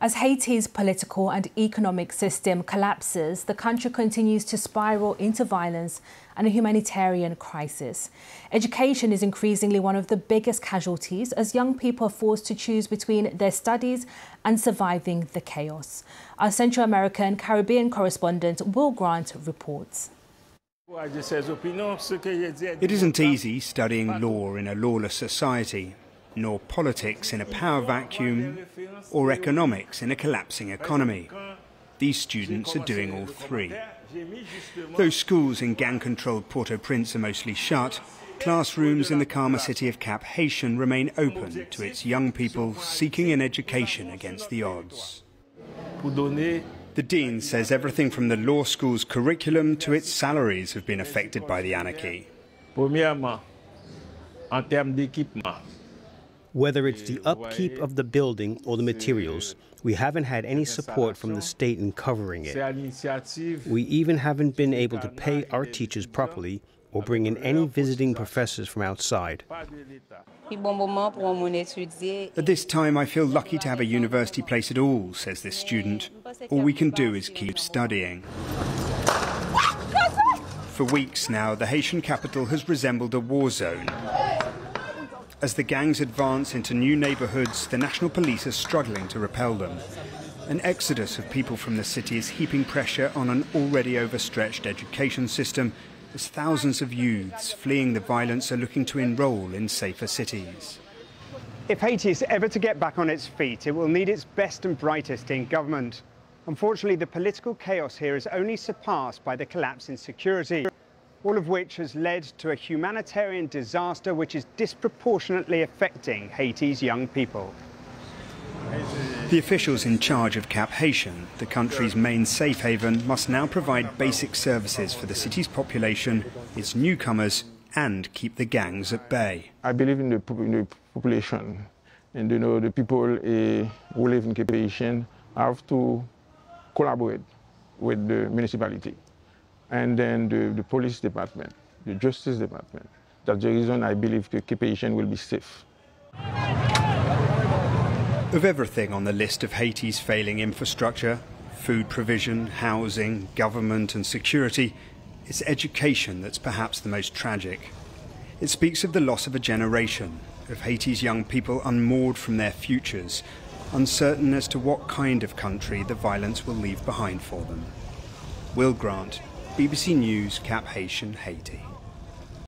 As Haiti's political and economic system collapses, the country continues to spiral into violence and a humanitarian crisis. Education is increasingly one of the biggest casualties as young people are forced to choose between their studies and surviving the chaos. Our Central American and Caribbean correspondent Will Grant reports. It isn't easy studying law in a lawless society, nor politics in a power vacuum, or economics in a collapsing economy. These students are doing all three. Though schools in gang-controlled Port-au-Prince are mostly shut, classrooms in the calmer city of Cap-Haïtien remain open to its young people seeking an education against the odds. The dean says everything from the law school's curriculum to its salaries have been affected by the anarchy. Whether it's the upkeep of the building or the materials, we haven't had any support from the state in covering it. We even haven't been able to pay our teachers properly or bring in any visiting professors from outside. At this time, I feel lucky to have a university place at all, says this student. All we can do is keep studying. For weeks now, the Haitian capital has resembled a war zone. As the gangs advance into new neighborhoods, the national police are struggling to repel them. An exodus of people from the city is heaping pressure on an already overstretched education system, as thousands of youths fleeing the violence are looking to enroll in safer cities. If Haiti is ever to get back on its feet, it will need its best and brightest in government. Unfortunately, the political chaos here is only surpassed by the collapse in security, all of which has led to a humanitarian disaster which is disproportionately affecting Haiti's young people. The officials in charge of Cap-Haïtien, the country's main safe haven, must now provide basic services for the city's population, its newcomers, and keep the gangs at bay. I believe in the population, and you know, the people who live in Cap-Haïtien have to collaborate with the municipality, and then the police department, the justice department. That's the reason I believe the Cap-Haïtien will be safe. Of everything on the list of Haiti's failing infrastructure, food provision, housing, government and security, it's education that's perhaps the most tragic. It speaks of the loss of a generation, of Haiti's young people unmoored from their futures, uncertain as to what kind of country the violence will leave behind for them. Will Grant, BBC News, Cap-Haïtien, Haiti.